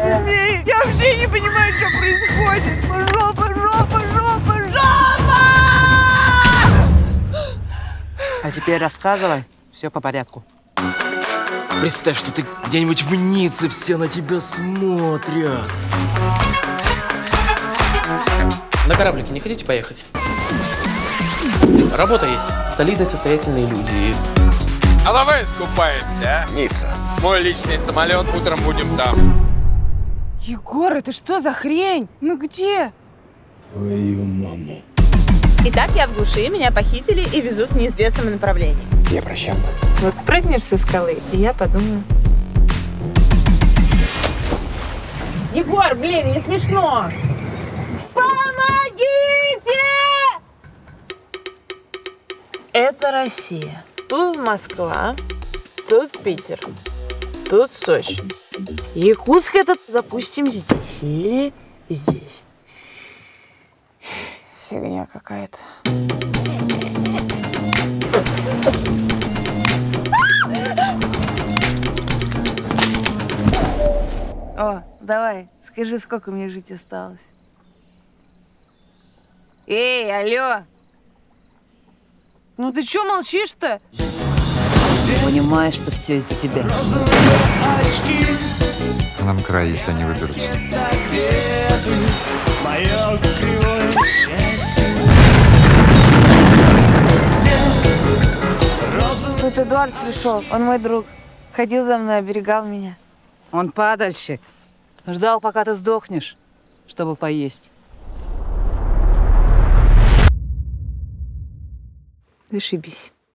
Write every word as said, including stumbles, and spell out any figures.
эти змеи! Я вообще не понимаю, что происходит! Жопа, жопа, жопа, жопа! А теперь рассказывай, все по порядку. Представь, что ты где-нибудь в Ницце, все на тебя смотрят. На кораблике не хотите поехать? Работа есть. Солидные, состоятельные люди. А давай искупаемся, а? Ницца. Мой личный самолет, утром будем там. Егор, это что за хрень? Мы где? Твою маму. Итак, я в глуши, меня похитили и везут в неизвестном направлении. Я прощанна. Вот прыгнешь со скалы, и я подумаю. Егор, блин, не смешно. Помогите! Это Россия. Тут Москва, тут Питер, тут Сочи. Якутск это, допустим, здесь или здесь. Фигня какая-то. О, давай, скажи, сколько мне жить осталось. Эй, алло! Ну ты чё молчишь-то? Понимаешь, что все из-за тебя. А нам край, если они выберутся. Тут Эдуард пришел, он мой друг. Ходил за мной, оберегал меня. Он падальщик. Ждал, пока ты сдохнешь, чтобы поесть. Зашибись.